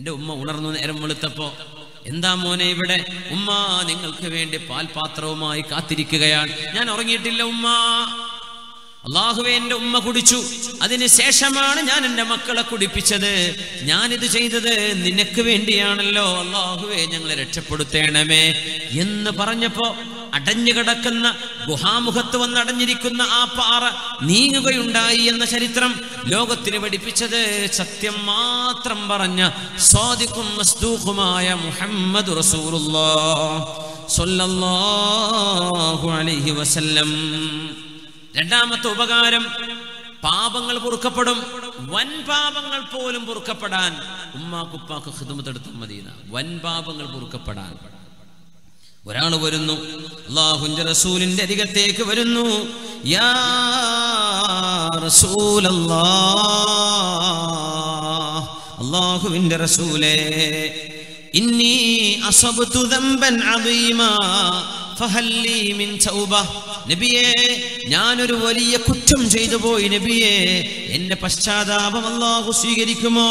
എന്റെ ഉമ്മ ഉണർന്നു നേരം വെളുത്തപ്പോൾ എന്താ മോനെ ഇവിടെ ഉമ്മ നിങ്ങൾക്ക് വേണ്ടി പാൽപാത്രവുമായി കാത്തിരിക്കുകയാണ് ഞാൻ ഉറങ്ങിയിട്ടില്ല ഉമ്മ അല്ലാഹുവേ എൻ്റെ ഉമ്മ കുടിച്ചു അതിനുശേഷമാണ് ഞാൻ എൻ്റെ മക്കളെ കുടിപ്പിച്ചത് ഞാൻ ഇത് ചെയ്തത് നിനക്ക് വേണ്ടിയാണല്ലോ അല്ലാഹുവേ ഞങ്ങളെ രക്ഷപ്പെടുത്തേണമേ എന്ന് പറഞ്ഞപ്പോൾ അടഞ്ഞു കിടക്കുന്ന ഗുഹാമുഖത്ത് വന്ന് അടഞ്ഞിരിക്കുന്ന ആ പാറ നീങ്ങുകയുണ്ടായി എന്ന ചരിത്രം ലോകത്തിന് പഠിപ്പിച്ചത് സത്യം മാത്രം പറഞ്ഞ സാദിഖും മസ്ദൂഖുമായ മുഹമ്മദ് റസൂലുള്ളാഹി സ്വല്ലല്ലാഹു അലൈഹി വസല്ലം രണ്ടാമത്തെ ഉപകാരം പാപങ്ങൾ പൊറുക്കപ്പെടും വൻ പാപങ്ങൾ പോലും പൊറുക്കപ്പെടാൻ ഉമ്മാക്കുപ്പാക്ക് ഖിദ്മത്ത് എടുത്ത മദീന വൻ പാപങ്ങൾ പൊറുക്കപ്പെടാൻ ഒരാൾ വരുന്നു അല്ലാഹുവിന്റെ റസൂലിന്റെ അരികത്തേക്ക് വരുന്നു യാ റസൂലല്ലാഹ് അല്ലാഹുവിന്റെ റസൂലേ ഇന്നി അസബ്തു ദംബൻ അദീമാ ഫഹല്ലി മിൻ തൗബ നബിയേ ഞാനൊരു വലിയ കുറ്റം ചെയ്തു പോയി നബിയേ എന്റെ പശ്ചാത്താപം അല്ലാഹു സ്വീകരിക്കുമോ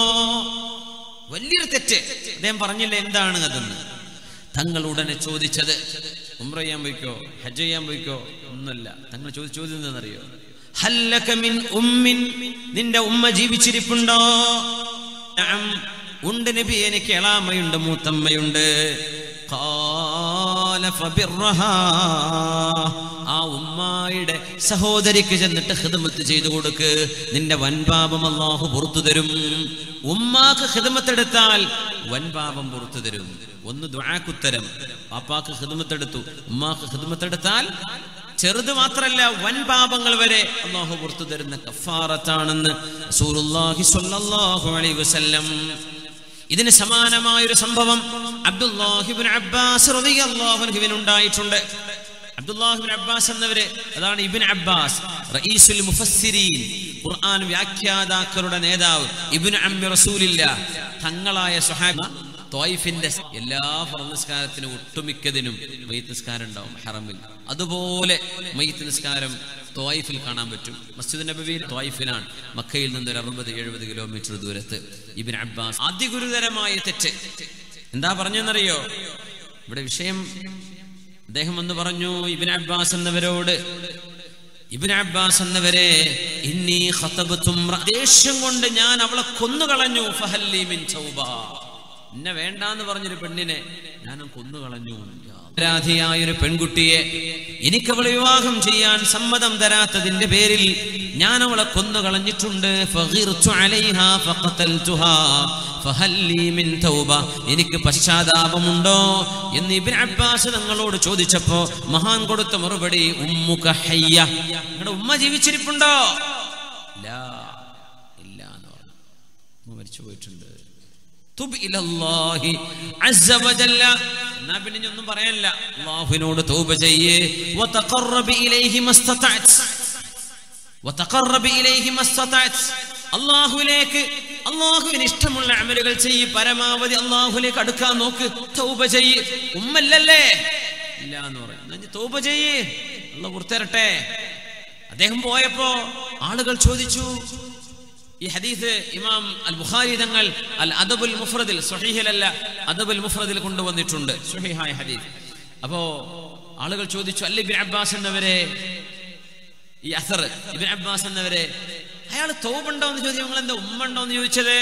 വലിയൊരു തെറ്റ് അദ്ദേഹം പറഞ്ഞില്ല എന്താണ് അതെന്ന് തങ്ങൾ ഉടനെ ചോദിച്ചത് ഉംറ ചെയ്യാൻ പോയിക്കോ ഹജ്ജ് ചെയ്യാൻ പോയിക്കോ ഒന്നുമല്ല തങ്ങൾ ചോദിച്ചതെന്നറിയോ ഹല്ലക മിൻ ഉമ്മിൻ നിന്റെ ഉമ്മ ജീവിച്ചിരിപ്പുണ്ടോ നഅം ഉണ്ട് നബി എനിക്ക് എളാമയുണ്ട് മൂത്തമ്മയുണ്ട് ആ ഉമ്മായിടെ സഹോദരിക്ക് ചെന്നിട്ട് ഖിദ്മത്ത് ചെയ്തു കൊടുക്ക് നിന്റെ വൻപാപം അല്ലാഹു പുറത്തു തരും ഉമ്മാക്ക് ഖിദ്മത്ത് എടുത്താൽ വൻപാപം പുറത്തു തരും ഒന്ന് ദുആക്ക് ഉത്തരം പാപ്പാക്ക് ഖിദ്മത്ത് എടുത്തു ഉമ്മാക്ക് ഖിദ്മത്ത് എടുത്താൽ ചെറുത് മാത്രമല്ല വൻ പാപങ്ങൾ വരെ അല്ലാഹു പുറത്തു തരുന്ന കഫാറത്താണെന്ന് റസൂലുള്ളാഹി സ്വല്ലല്ലാഹു അലൈഹി വസല്ലം ഇതിന് സമാനമായ ഒരു സംഭവം അബ്ദുല്ലാഹി ഇബ്നു അബ്ബാസ് റളിയല്ലാഹു അൻഹുവിന് ഉണ്ടായിട്ടുണ്ട് അബ്ദുല്ലാഹി ഇബ്നു അബ്ബാസ് എന്നവരെ അതാണ് ഇബ്നു അബ്ബാസ് റഈസുൽ മുഫസ്സിരീൻ ഖുർആൻ വ്യാഖ്യാതാക്കളുടെ നേതാവ് ഇബ്നു അമ്മി റസൂലില്ലാഹ് തങ്ങളായ സ്വഹാബ ത്വൈഫിന്റെ എല്ലാ ഫർള് നിസ്കാരത്തിനും ഒട്ടുമിക്കതിനും മയ്യിത്ത് നിസ്കാരം ഉണ്ടാവും ഹറമിൽ അതുപോലെ മയ്യിത്ത് നിസ്കാരം ത്വൈഫിൽ കാണാൻ പറ്റും മസ്ജിദ് നബവിയിൽ ത്വൈഫിലാണ് മക്കയിൽ നിന്ന് ഒരു 60-70 കിലോമീറ്റർ ദൂരത്ത് ഇബ്നു അബ്ബാസ് അതിഗുരുതരമായ തെറ്റ് എന്താ പറഞ്ഞെന്നറിയോ ഇവിടെ വിഷയം അദ്ദേഹം ഒന്ന് പറഞ്ഞു ഇബ്നു അബ്ബാസ് എന്നവരോട് ഇബ്നു അബ്ബാസ് എന്നവരെ ഇന്നി ഖതബതു ദേഷ്യം കൊണ്ട് ഞാൻ അവളെ കൊന്നുകളഞ്ഞു ഫഹല്ലി മിൻ തൗബ എന്നെ വേണ്ടാന്ന് പറഞ്ഞൊരു പെണ്ണിനെ ഞാനും കൊന്നുകളഞ്ഞു അപരാധിയായൊരു പെൺകുട്ടിയെ എനിക്ക് അവളെ വിവാഹം ചെയ്യാൻ സമ്മതം തരാത്തതിന്റെ പേരിൽ ഞാൻ അവളെ കൊന്നുകളഞ്ഞിട്ടുണ്ട് എനിക്ക് പശ്ചാത്താപമുണ്ടോ എന്ന് ഇബ്നു അബ്ബാസ് തങ്ങളോട് ചോദിച്ചപ്പോ മഹാൻ കൊടുത്ത മറുപടി ഉമ്മുക ഹയ്യ നിങ്ങളുടെ ഉമ്മ ജീവിച്ചിരിപ്പുണ്ടോ ലാ ഇല്ല എന്ന് പറഞ്ഞു ഉമ്മ മരിച്ചു പോയിട്ടുണ്ട് ഒന്നും പറയാനില്ല അല്ലാഹുവിനോട് തൗബ ചെയ്യേ അല്ലാഹുവിലേക്ക് അല്ലാഹുവിന് ഇഷ്ടമുള്ള അമലുകൾ ചെയ്യ് പരമാവധി അല്ലാഹുവിലേക്ക് അടുക്കാൻ നോക്ക് തൗബ ചെയ്യ് ഉമ്മല്ലല്ലേ ഇല്ല എന്ന് പറയും തൗബ ചെയ്യ് അല്ലാഹു പുറത്തിരട്ടെ അദ്ദേഹം പോയപ്പോ ആളുകൾ ചോദിച്ചു ഈ ഹദീസ് ഇമാം അൽ ബുഖാരി തങ്ങൾ അൽ അദബുൽ മുഫ്രദിൽ സ്വഹീഹിലല്ല അദബുൽ മുഫ്രദിൽ കൊണ്ടുവന്നിട്ടുണ്ട് സ്വഹീഹായ ഹദീസ് അപ്പോൾ ആളുകൾ ചോദിച്ചു അല്ല ഇബ്നു അബ്ബാസ് എന്നവരെ ഈ അസർ ഇബ്നു അബ്ബാസ് എന്നവരെ അയാൾ തൗബ ഉണ്ടോയെന്ന് ചോദിച്ചു നിങ്ങൾ എന്താ ഉമ്മ ഉണ്ടോയെന്ന് ചോദിച്ചത്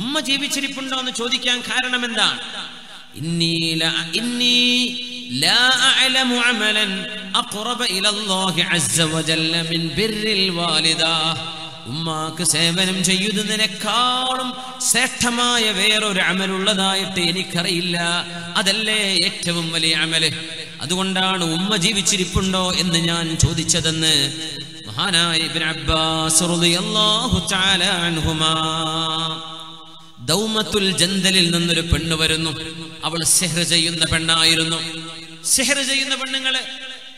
ഉമ്മ ജീവിച്ചിരിപ്പുണ്ടോ എന്ന് ചോദിക്കാൻ കാരണം എന്താണ് ഉമ്മാക്ക് സേവനം ചെയ്യുന്നതിനേക്കാളും ശ്രേഷ്ഠമായ വേറൊരു അമലുള്ളതായിട്ട് എനിക്കറിയില്ല അതല്ലേ ഏറ്റവും വലിയ അമല് അതുകൊണ്ടാണ് ഉമ്മ ജീവിച്ചിരിപ്പുണ്ടോ എന്ന് ഞാൻ ചോദിച്ചതെന്ന് മഹാനായ ഇബ്നു അബ്ബാസ് റളിയല്ലാഹു തആല അൻഹുമാ ദൗമത്തുൽ ജന്ദലിൽ നിന്നൊരു പെണ്ണ് വരുന്നു അവൾ സിഹ്ർ ചെയ്യുന്ന പെണ്ണായിരുന്നു സിഹ്ർ ചെയ്യുന്ന പെണ്ണുങ്ങളെ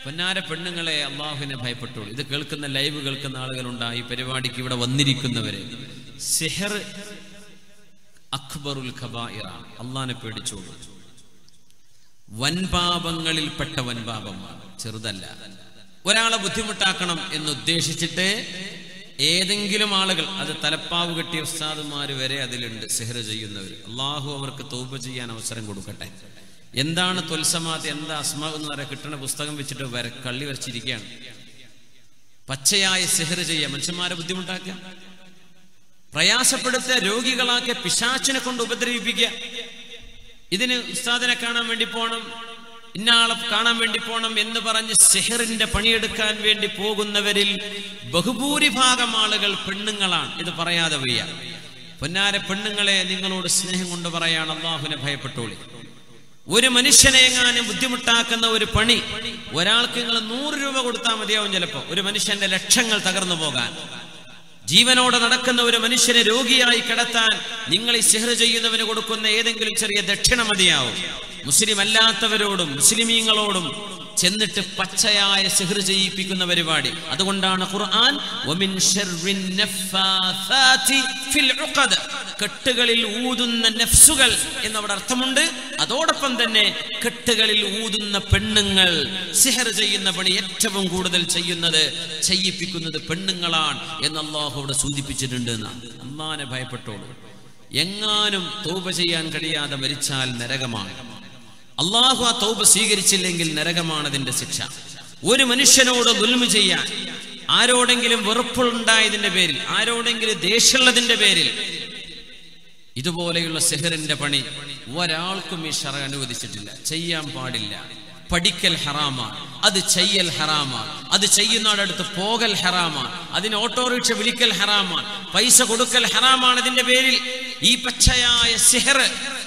പൊന്നാര പെണ്ണുങ്ങളെ അള്ളാഹുവിനെ ഭയപ്പെട്ടുള്ളൂ ഇത് കേൾക്കുന്ന ലൈവ് കേൾക്കുന്ന ആളുകളുണ്ടായി പരിപാടിക്ക് ഇവിടെ വന്നിരിക്കുന്നവര് സിഹർ അക്ബറുൽ ഖബായിറ അള്ളാഹിനെ പേടിച്ചോളൂ വൻപാപങ്ങളിൽപ്പെട്ട വൻപാപമാണ് ചെറുതല്ല ഒരാളെ ബുദ്ധിമുട്ടാക്കണം എന്നുദ്ദേശിച്ചിട്ട് ഏതെങ്കിലും ആളുകൾ അത് തലപ്പാവ് കെട്ടിയ ഉസ്താദുമാർ വരെ അതിലുണ്ട് സിഹ്ർ ചെയ്യുന്നവർ. അല്ലാഹു അവർക്ക് തൗബ ചെയ്യാൻ അവസരം കൊടുക്കട്ടെ. എന്താണ് ത്വൽസമാത്, എന്താ അസ്മാ എന്ന് പറയാൻ കിട്ടുന്ന പുസ്തകം വെച്ചിട്ട് കള്ളി വരച്ചിരിക്കുകയാണ്. പച്ചയായി സിഹ്ർ ചെയ്യുക, മനുഷ്യന്മാരെ ബുദ്ധിമുട്ടാക്കുക, പ്രയാസപ്പെടുത്ത രോഗികളാക്കിയ പിശാച്ചിനെ കൊണ്ട് ഉപദ്രവിപ്പിക്കുക. ഇതിന് ഉസ്താദിനെ കാണാൻ വേണ്ടി പോകണം, ഇന്നാളെ കാണാൻ വേണ്ടി പോകണം എന്ന് പറഞ്ഞ് സിഹറിന്റെ പണിയെടുക്കാൻ വേണ്ടി പോകുന്നവരിൽ ബഹുഭൂരിഭാഗം ആളുകൾ പെണ്ണുങ്ങളാണ്. ഇത് പറയാതെ വയ്യ. പൊന്നാര പെണ്ണുങ്ങളെ, നിങ്ങളോട് സ്നേഹം കൊണ്ട് പറയാണ്, അള്ളാഹുവിനെ ഭയപ്പെട്ടോളി. ഒരു മനുഷ്യനെ എങ്ങാനും ബുദ്ധിമുട്ടാക്കുന്ന ഒരു പണി ഒരാൾക്ക് നിങ്ങൾ 100 രൂപ കൊടുത്താൽ മതിയാവും. ചിലപ്പോൾ ഒരു മനുഷ്യന്റെ ലക്ഷങ്ങൾ തകർന്നു പോകാൻ, ജീവനോടെ നടക്കുന്ന ഒരു മനുഷ്യനെ രോഗിയായി കിടത്താൻ നിങ്ങൾ ഈ സിഹ്ർ ചെയ്യുന്നവന് കൊടുക്കുന്ന ഏതെങ്കിലും ചെറിയ ദക്ഷിണ മതിയാവും. മുസ്ലിം അല്ലാത്തവരോടും മുസ്ലിമീങ്ങളോടും ചെന്നിട്ട് പച്ചയായ സിഹ്ർ ചെയ്യിപ്പിക്കുന്ന പരിപാടി. അതുകൊണ്ടാണ് ഖുർആൻ വമിൻ ശർരിൻ നഫാസാതി ഫിൽ ഉഖദ്, കെട്ടുകളിൽ ഊതുന്ന നഫ്സുകൾ എന്നവിടെ അർത്ഥമുണ്ട്. അതോടൊപ്പം തന്നെ കെട്ടുകളിൽ ഊതുന്ന പെണ്ണുങ്ങൾ സിഹ്ർ ചെയ്യുന്ന പണി ഏറ്റവും കൂടുതൽ ചെയ്യിപ്പിക്കുന്നത് പെണ്ണുങ്ങളാണ് എന്ന് അല്ലാഹു അവിടെ സൂചിപ്പിച്ചിട്ടുണ്ട്. അല്ലാഹുവിനെ ഭയപ്പെട്ടോളൂ. എങ്ങാനും തൗബ ചെയ്യാൻ കഴിയാതെ മരിച്ചാൽ നരകമാണ്. അള്ളാഹു ആ തൗബ സ്വീകരിച്ചില്ലെങ്കിൽ നരകമാണ് അതിന്റെ ശിക്ഷ. ഒരു മനുഷ്യനോട് ദുൽമു ചെയ്യാൻ, ആരോടെങ്കിലും വെറുപ്പുണ്ടായതിന്റെ പേരിൽ, ആരോടെങ്കിലും ദേഷ്യമുള്ളതിന്റെ പേരിൽ ഇതുപോലെയുള്ള സിഹ്റിന്റെ പണി ഒരാൾക്കും ഈ ശറ അനുവദിച്ചിട്ടില്ല. ചെയ്യാൻ പാടില്ല. പഠിക്കൽ ഹറാമാണ്, അത് ചെയ്യൽ ഹറാമാണ്, അത് ചെയ്യുന്നവരടുത്ത് പോകൽ ഹറാമാണ്, അതിന് ഓട്ടോറിക്ഷ വിളിക്കൽ ഹറാമാണ്, പൈസ കൊടുക്കൽ ഹറാമാണ്. അതിന്റെ പേരിൽ ഈ പച്ചയായ സിഹ്ർ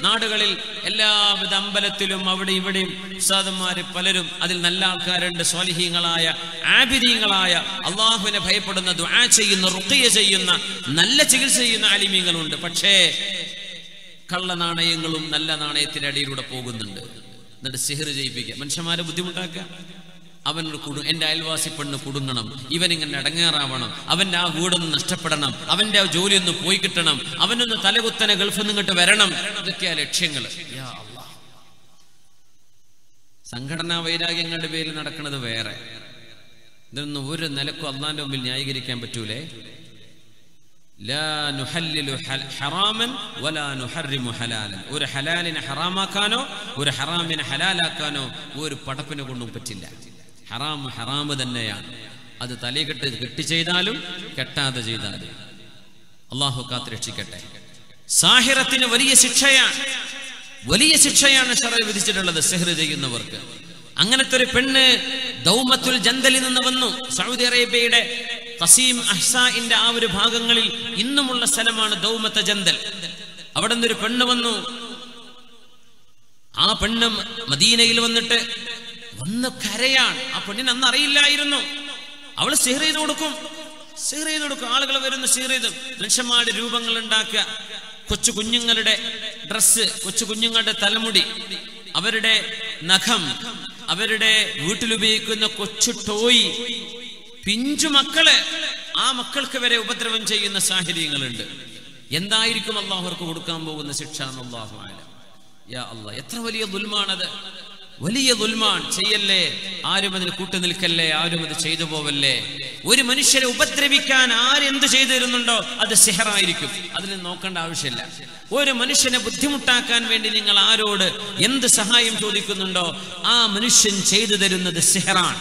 നാടുകളിൽ എല്ലാവിധ അമ്പലത്തിലും അവിടെ ഇവിടെയും ഉസ്താദന്മാര് പലരും, അതിൽ നല്ല ആൾക്കാരുണ്ട്, സ്വാലിഹീങ്ങളായ ആബിദീങ്ങളായ അള്ളാഹുവിനെ ഭയപ്പെടുന്ന ദുആ ചെയ്യുന്ന റുഖിയ ചെയ്യുന്ന നല്ല ചികിത്സ ചെയ്യുന്ന ആലിമീങ്ങളുണ്ട്. പക്ഷേ കള്ള നാണയങ്ങളും നല്ല നാണയത്തിന്റെ അടിയിലൂടെ പോകുന്നുണ്ട്. എന്നിട്ട് സിഹ്ർ ചെയ്യിപ്പിക്കുക, മനുഷ്യന്മാരെ ബുദ്ധിമുട്ടാക്കുക. അവനൊരു എൻ്റെ അയൽവാസി പെണ്ണ് കുടുങ്ങണം, ഇവനിങ്ങനെ അടങ്ങേറാവണം, അവൻ്റെ ആ വീടൊന്ന് നഷ്ടപ്പെടണം, അവൻ്റെ ആ ജോലി ഒന്ന് പോയി കിട്ടണം, അവനൊന്ന് തലകുത്തനെ ഗൾഫിൽ നിന്നിട്ട് വരണം. ഇതൊക്കെയാ ലക്ഷ്യങ്ങൾ. സംഘടനാ വൈരാഗ്യങ്ങളുടെ പേരിൽ നടക്കുന്നത് വേറെ. ഇതൊന്നും ഒരു നിലക്കും അള്ളാന്റെ മുമ്പിൽ ന്യായീകരിക്കാൻ പറ്റൂലേ. لا نحلل حراما ولا نحرم حلالا. ഒരു ഹലാലിനെ ഹറാമാക്കാനോ ഒരു ഹറാമിനെ ഹലാലാക്കാനോ ഒരു പടപ്പിനെ കൊണ്ടും പറ്റില്ല. ഹറാം ഹറാം തന്നെയാണ്. അത് തലയിക്കെട്ട് കെട്ടി ചെയ്താലും കെട്ടാതെ ചെയ്താലും. അള്ളാഹു കാത്ത് രക്ഷിക്കട്ടെ. സാഹിറത്തിന് വലിയ ശിക്ഷയാണ്, വലിയ ശിക്ഷയാണ് ശറഅ് വിധിച്ചിട്ടുള്ളത് സിഹ്ർ ചെയ്യുന്നവർക്ക്. അങ്ങനത്തെ ഒരു പെണ്ണ് ദൗമത്തുൽ ജന്തലിൽ നിന്ന് വന്നു. സൗദി അറേബ്യയുടെ ഖസീം അഹ്സാഇന്റെ ആ ഒരു ഭാഗങ്ങളിൽ ഇന്നുമുള്ള സ്ഥലമാണ് ദൗമത്ത ജന്തൽ. അവിടെ നിന്നൊരു പെണ്ണ് വന്നു. ആ പെണ്ണ് മദീനയിൽ വന്നിട്ട് വന്ന് കരയാണ്. ആ പെണ്ണിന് അന്ന് അറിയില്ലായിരുന്നു. അവൾ സിഹ്ർ ചെയ്ത് കൊടുക്കും, സിഹ്ർ ചെയ്ത് കൊടുക്കും. ആളുകൾ വരുന്നു, സിഹ്ർ ചെയ്ത് മനുഷ്യന്മാരുടെ രൂപങ്ങൾ ഉണ്ടാക്കുക. കൊച്ചു കുഞ്ഞുങ്ങളുടെ ഡ്രസ്സ്, കൊച്ചു കുഞ്ഞുങ്ങളുടെ തലമുടി, അവരുടെ നഖം, അവരുടെ വീട്ടിലുപയോഗിക്കുന്ന കൊച്ചു ടോയ്, പിഞ്ചു മക്കള്, ആ മക്കൾക്ക് വരെ ഉപദ്രവം ചെയ്യുന്ന സാഹചര്യങ്ങളുണ്ട്. എന്തായിരിക്കും അള്ളാഹുവർക്ക് കൊടുക്കാൻ പോകുന്ന ശിക്ഷ? അല്ലാഹു ആലം. യാ അല്ലാഹ്, എത്ര വലിയ ദുൽമാണത്, വലിയ ദുൽമാൻ. ചെയ്യല്ലേ, ആരും അതിന് കൂട്ടുനിൽക്കല്ലേ, ആരും അത് ചെയ്തു പോവല്ലേ. ഒരു മനുഷ്യരെ ഉപദ്രവിക്കാൻ ആരെന്ത് ചെയ്തു തരുന്നുണ്ടോ അത് സിഹറായിരിക്കും. അതിന് നോക്കേണ്ട ആവശ്യമില്ല. ഒരു മനുഷ്യനെ ബുദ്ധിമുട്ടാക്കാൻ വേണ്ടി നിങ്ങൾ ആരോട് എന്ത് സഹായം ചോദിക്കുന്നുണ്ടോ ആ മനുഷ്യൻ ചെയ്തു തരുന്നത് സിഹറാണ്.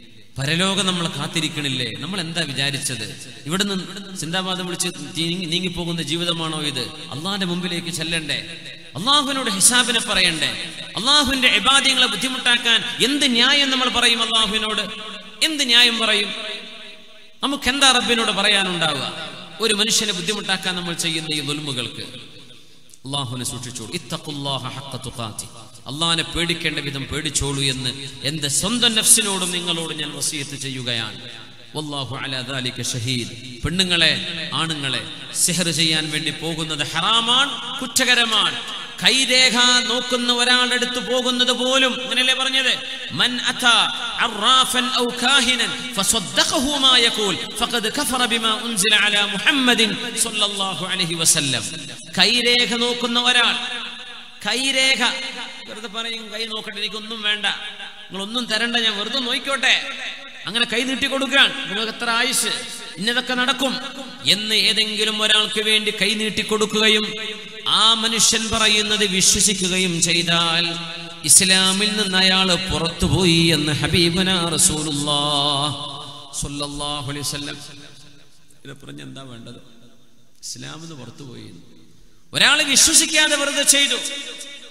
പരലോകം നമ്മൾ കാത്തിരിക്കണില്ലേ? നമ്മൾ എന്താ വിചാരിച്ചത്? ഇവിടുന്ന് ചിന്താവാദം വിളിച്ച് നീങ്ങിപ്പോകുന്ന ജീവിതമാണോ ഇത്? അള്ളാഹിന്റെ മുമ്പിലേക്ക് ചെല്ലണ്ടേ, അള്ളാഹുവിനോട് ഹിസാബിനെ പറയണ്ടേ? അള്ളാഹുവിന്റെ ഇബാദിയങ്ങളെ ബുദ്ധിമുട്ടാക്കാൻ എന്ത് ന്യായം നമ്മൾ പറയും? അള്ളാഹുവിനോട് എന്ത് ന്യായം പറയും? നമുക്കെന്താ റബ്ബിനോട് പറയാനുണ്ടാവുക? ഒരു മനുഷ്യനെ ബുദ്ധിമുട്ടാക്കാൻ നമ്മൾ ചെയ്യുന്ന ഈ ദുൽമുകൾക്ക് അള്ളാഹുവിനെ സൂക്ഷിച്ചോളൂ. ഇത്തഖുല്ലാഹ ഹഖ്ക തുഖാതി, അള്ളാഹിനെ പേടിക്കേണ്ട വിധം പേടിച്ചോളൂ എന്ന് എൻ്റെ സ്വന്തം നഫ്സിനോടും നിങ്ങളോടും ഞാൻ വസിയത്ത് ചെയ്യുകയാണ്. വല്ലാഹു അലാ ദാലിക ഷഹീദ്. പെണ്ണുങ്ങളെ, ആണുങ്ങളെ സിഹ്ർ ചെയ്യാൻ വേണ്ടി പോകുന്നത് ഹറാമാണ്, കുറ്റകരമാണ്. Kaireka Nokun Varan at the Bogun to the Bolum, Menelebarnede, Manata, Arrafan Okahinan, Fasodakahuma Yakul, Fakad Kafarabima Unzila ala Muhammadin, Sallallahu Alaihi Wasallam, Kaireka Nokun Varan, Kaireka, the Parin Kainokadikundum Vanda, Lundun Taranda Yavurdun Oikote. I'm going to Kaidri Tikodugan, Nakatais, Nevakanadakum, Yenne Edengil Moral Kivin, the Kaidri Tikodukayum, Amanishan Parayana, the Vishusikayum, Jaidal, Islam in the Nayal of Portubui and the Habibana Rasulullah, Sallallahu Alaihi Wasallam, Islam in the Portubui. Wherever Vishusika, the Vara Chaidu.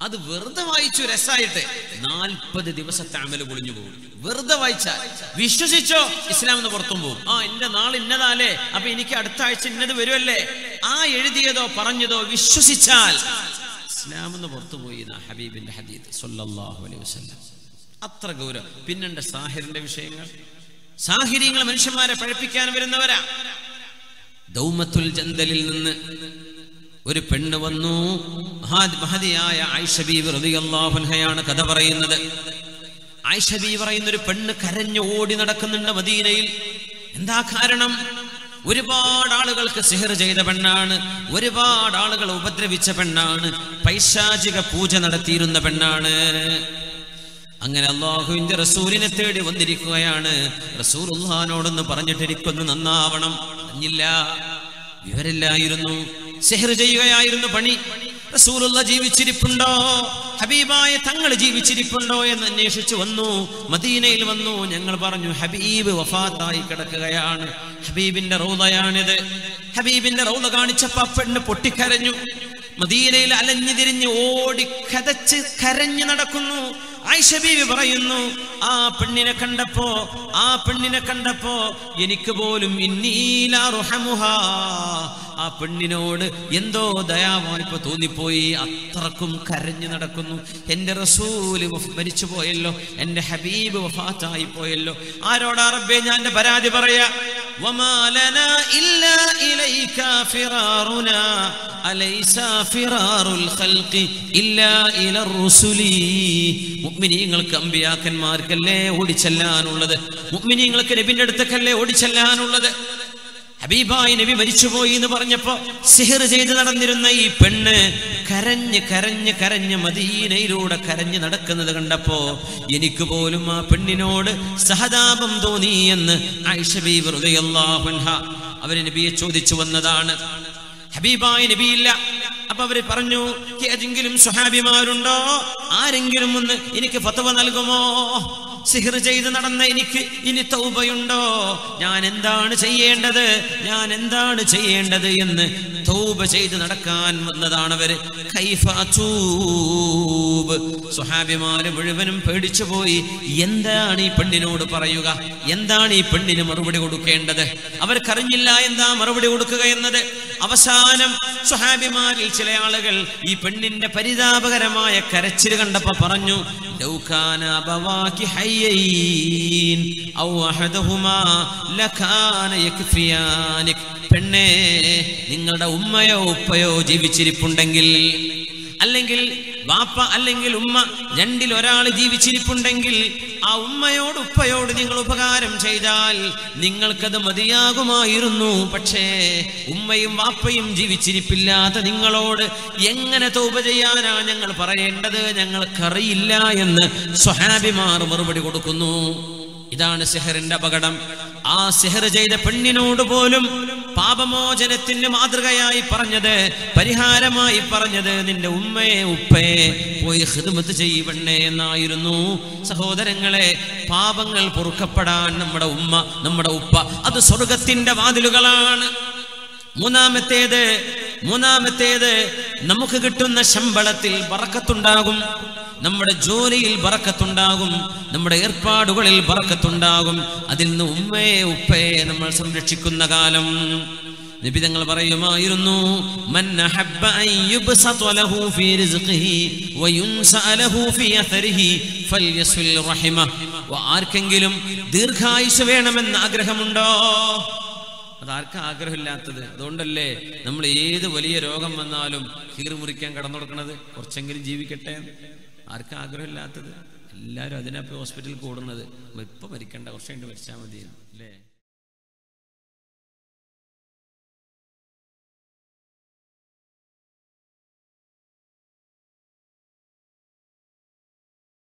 That's the word of Aichu Resite, Nalpa the Divasa Tamil Bulu, word of Aicha, Vishusicho, Islam the Portumbu, in the Nalin Nadale, Abinika, Taichin, Nedaville, Edido, Paranjado, Vishusichal, Islam the Portubu, Habib in the Hadith, Sallallahu Alaihi Wasallam, Atragura, Pin and the Sahir and the Vishanger, Sahiring Lamanshama, Peripikan, Virinavara, Domatul Jandalin. Pendavanu had Bahadiya, Aisha Beaver, the Allah, and Hayana Kadavara in the Aisha Beaver in the Rependa Karenu Wood in the Dakanda Madinail, and the Karanam, Wuribad Alagal Kasihar Jada Pandan, Wuribad Alagal Upadrevicha Pandan, Paisha Jikapuja Nadatir in the Pandan. Anganallah, who in the Rasul in a 31 the Rikoyana, Rasulullah, not on the Paranjatikun, Nila, Viverilla, you know. Seherjaya in the Bani, Rasulullah Jivichi Pundo, Habiba, Tangal Jivichi Pundo, and the Nation Chuano, Madina Ilvano, Yangal Baranu, Habib, Wafata, Katakayan, Habib in the Rodayan, Habib in the Rodagan, Chapap and the Potikaranu, Madina Alanidin, Odi Katat Karanyanakunu. I shall be Brayano, up and in a candapo, up and in a candapo, Yenikabolum in Nila Rohamuha, up and in order, Yendo, Diavan Patunipoi, Atrakum Karanyanakunu, and the Rasul of Benichoello, and the Habib of Fatai Poello, Arodar Bena and the Baradi Baraya, Wama Lana Illa Ilaika Firaruna, Alaysa Firarul Khalki, Illa Ila Rusuli. Meaning like Cambiak and Markale, Udichalan, Ulad, meaning like a bit at the Kale, Udichalan, Ulad, Habiba in everybody Chubo in the Barnapa, Sihir Zadanai, Penne, Karanya, Madina, Roda, Karanya, Nadakan, the Gandapo, Yenikaboluma, Penninod, Sahada Bamdoni, and Aisha Beaver, the Allah, when Ha, Avenabi Chodichuanadana, Habiba in Abila. Above Paranu, Katingilim Sahabi Marundo, Aringilumun, Inika Fatavan Algomo, Sihirjay, the Naranik, Initoba Yundo, Yan and Darn, Say and other, Yan and Darn, Say and other, Toba Say the Narakan, Nadanavere, Kaifa Tube, Sahabi Mari, Riven Perdichavoy, Yendani Pandino Parayuga, Yendani Pandino Marubu to Kenda, our Karanila and the Marubu to Kayana, Avasanam, Sahabi Mari. Even in the Parida Bagaramaya, Karachiranda Paparano, Dokana Bawaki Hayin, Awahadahuma, Lakana Yakfianic, Pene, Ningada Umayo, Payo, Jivichiri Pundangil, Alangil, Bapa Alangil Uma, Jandil Oral, Jivichiri Pundangil, Aumayo, Payo, Ningal Pagaram, Chaidal, Ningal Kadamadiaguma, Irunu, Pache, Umayum, Apayum, Jivichiri Pilata, Ningalod, Yanganatoba, Yangal Parayenda, Yangal Karila, and Sohabimar, Murubadikunu, Idana Seherenda Bagadam, Ah Seherajay, the Pandino, the Bolum. Baba Mojatin Madragaya Paranade, Pariharama Paranade in the Ume Upe, Poichimataji Vana Irunu, Sahodarangale, Pabangal Purkapada, Namada Upa, Ada Sorgatinda Vadilugalan, Munamete. മൂന്നാമത്തേത് നമുക്ക് കിട്ടുന്ന ശമ്പളത്തിൽ ബറക്കത്തുണ്ടാകും നമ്മുടെ ജോലിയിൽ ബറക്കത്തുണ്ടാകും നമ്മുടെ ഏർപ്പാടുകളിൽ ബറക്കത്തുണ്ടാകും അതിൽ നിന്ന് ഉമ്മയെ ഉപ്പയെ നമ്മൾ സംരക്ഷിക്കുന്ന കാലം നബി തങ്ങൾ പറയുമായിരുന്നു മൻ ഹബ്ബ അൻ യുബ്സത ലഹു ഫീ റിസ്ഖിഹി വയുൻസ ലഹു ഫീ അഥരിഹി ഫൽയസ്ൽ റഹിമഹ ആർക്കെങ്കിലും ദീർഘായുസ് വേണമെന്ന് ആഗ്രഹമുണ്ടോ അതാർക്കാ ആഗ്രഹമില്ലാത്തത് അതുകൊണ്ടല്ലേ നമ്മൾ ഏത് വലിയ രോഗം വന്നാലും കീറുമുറിക്കാൻ കടന്നുകൊടുക്കുന്നത് കുറച്ചെങ്കിലും ജീവിക്കട്ടെ ആർക്കാ ആഗ്രഹമില്ലാത്തത് എല്ലാവരും അതിനാ പോയി ഹോസ്പിറ്റലിൽ കൂടുന്നത് ഇപ്പം മരിക്കണ്ട കുറച്ച് കഴിഞ്ഞ് മരിച്ചാൽ മതിയെന്ന്